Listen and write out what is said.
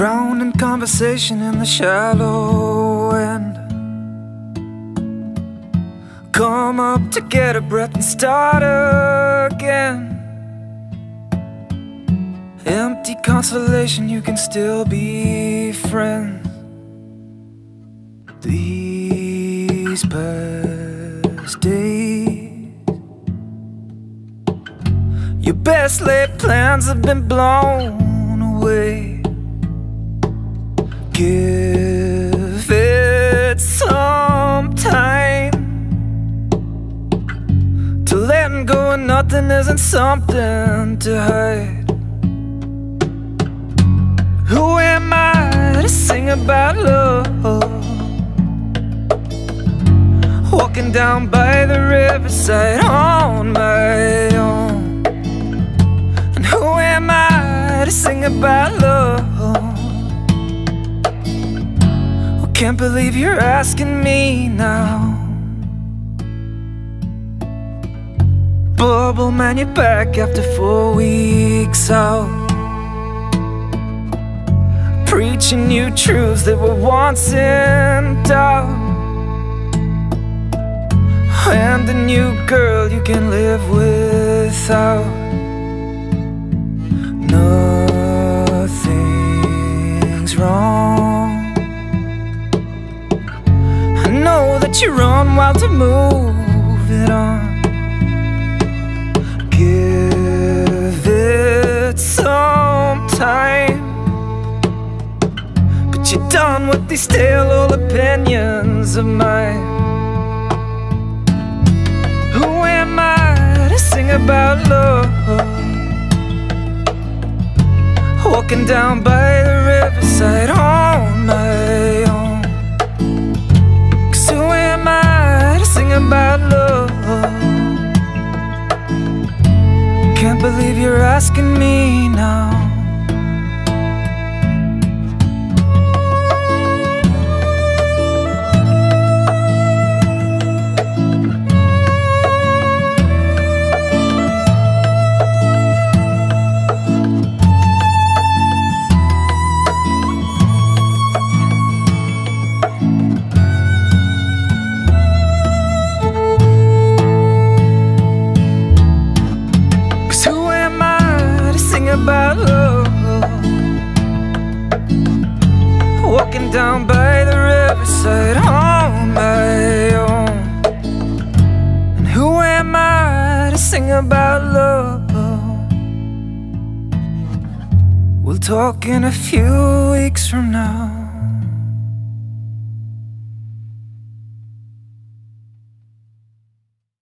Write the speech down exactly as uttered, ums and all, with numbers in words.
drown in conversation in the shallow end. Come up to get a breath and start again. Empty consolation, you can still be friends. These past days, your best laid plans have been blown away. Give it some time to letting go of nothing isn't something to hide. Who am I to sing about love? Walking down by the riverside on my own. And who am I to sing about love? Oh, can't believe you're asking me now. Bubble man, you're back after four weeks out, preaching new truths that were once in doubt. And the new girl you can live without. Nothing's wrong. I know that you're on while to move it on. Give it some time, but you're done with these stale old opinions of mine. Sing about love, walking down by the riverside on my own. 'Cause who am I to sing about love? Can't believe you're asking me now. About love, walking down by the riverside on my own. And who am I to sing about love? We'll talk in a few weeks from now.